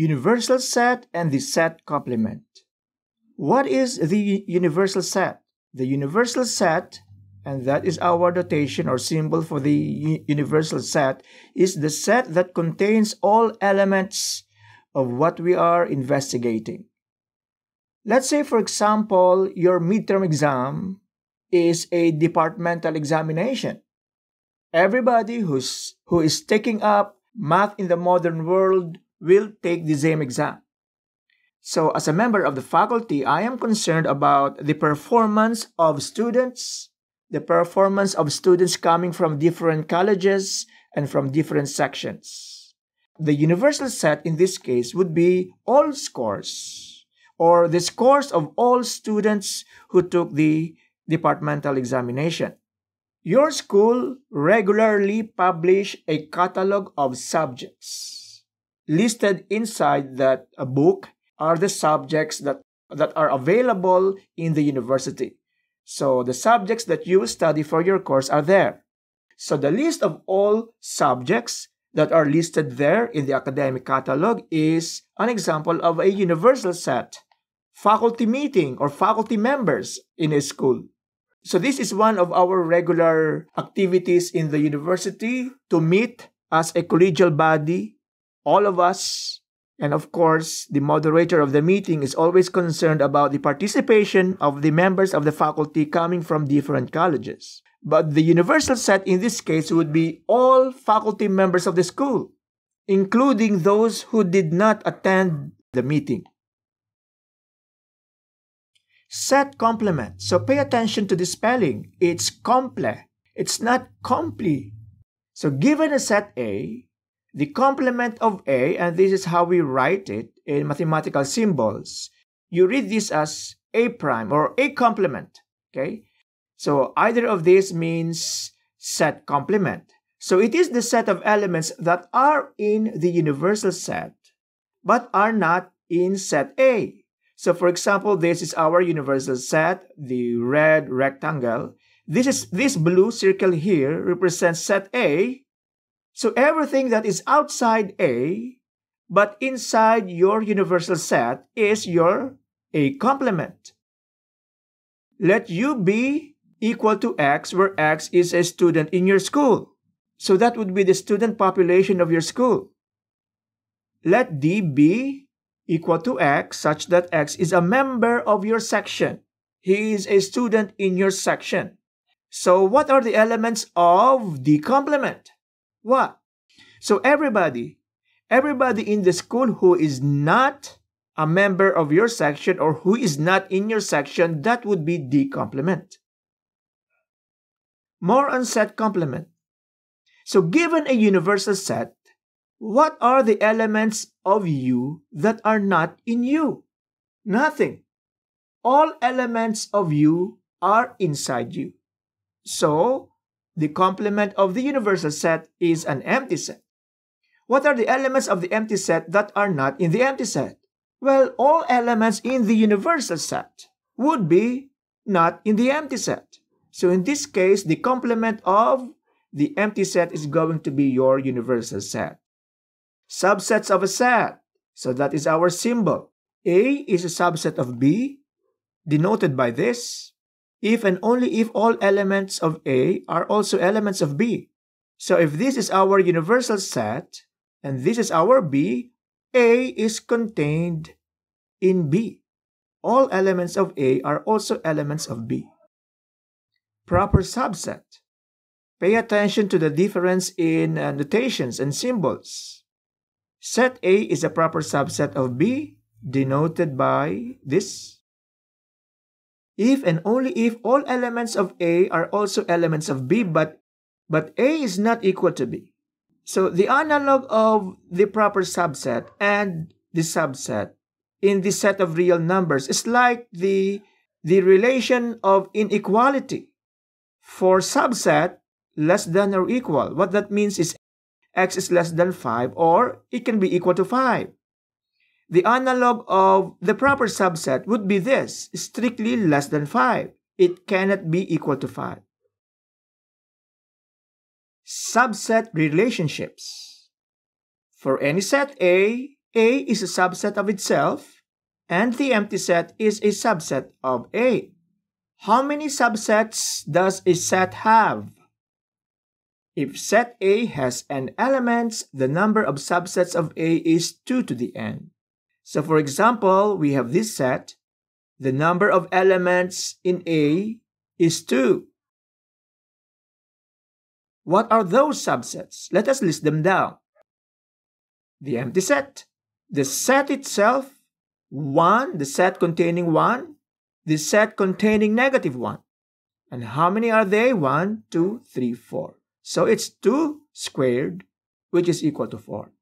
universal set and the set complement. What is the universal set? The universal set, and that is our notation or symbol for the universal set, is the set that contains all elements of what we are investigating. Let's say, for example, your midterm exam is a departmental examination. Everybody who is taking up math in the modern world will take the same exam. So, as a member of the faculty, I am concerned about the performance of students, the performance of students coming from different colleges and from different sections. The universal set in this case would be all scores, or the scores of all students who took the departmental examination. Your school regularly publishes a catalog of subjects. Listed inside that book are the subjects that are available in the university. So the subjects that you study for your course are there. So the list of all subjects that are listed there in the academic catalog is an example of a universal set. Faculty meeting or faculty members in a school. So this is one of our regular activities in the university, to meet as a collegial body, all of us. And of course, the moderator of the meeting is always concerned about the participation of the members of the faculty coming from different colleges. But the universal set in this case would be all faculty members of the school, including those who did not attend the meeting. Set complement. So pay attention to the spelling. It's comple. It's not compli. So given a set A, the complement of A, and this is how we write it in mathematical symbols, you read this as A prime or A complement, okay? So either of these means set complement. So it is the set of elements that are in the universal set, but are not in set A. So for example, this is our universal set, the red rectangle. This blue circle here represents set A. So everything that is outside A, but inside your universal set, is your A complement. Let U be equal to X, where X is a student in your school. So that would be the student population of your school. Let D be equal to X, such that X is a member of your section. He is a student in your section. So what are the elements of D complement? What? So everybody in the school who is not a member of your section or who is not in your section, that would be D complement. More on set complement. So given a universal set, what are the elements of U that are not in U? Nothing. All elements of U are inside U. So the complement of the universal set is an empty set. What are the elements of the empty set that are not in the empty set? Well, all elements in the universal set would be not in the empty set. So in this case, the complement of the empty set is going to be your universal set. Subsets of a set. So that is our symbol. A is a subset of B, denoted by this. If and only if all elements of A are also elements of B. So if this is our universal set, and this is our B, A is contained in B. All elements of A are also elements of B. Proper subset. Pay attention to the difference in notations and symbols. Set A is a proper subset of B, denoted by this. If and only if all elements of A are also elements of B, but A is not equal to B. So the analog of the proper subset and the subset in the set of real numbers is like the relation of inequality. For subset, less than or equal. What that means is X is less than 5, or it can be equal to 5. The analog of the proper subset would be this, strictly less than 5. It cannot be equal to 5. Subset relationships. For any set A, A is a subset of itself, and the empty set is a subset of A. How many subsets does a set have? If set A has n elements, the number of subsets of A is 2 to the n. So for example, we have this set. The number of elements in A is 2. What are those subsets? Let us list them down. The empty set, the set itself, 1, the set containing 1, the set containing negative 1. And how many are they? 1, 2, 3, 4. So it's 2 squared, which is equal to 4.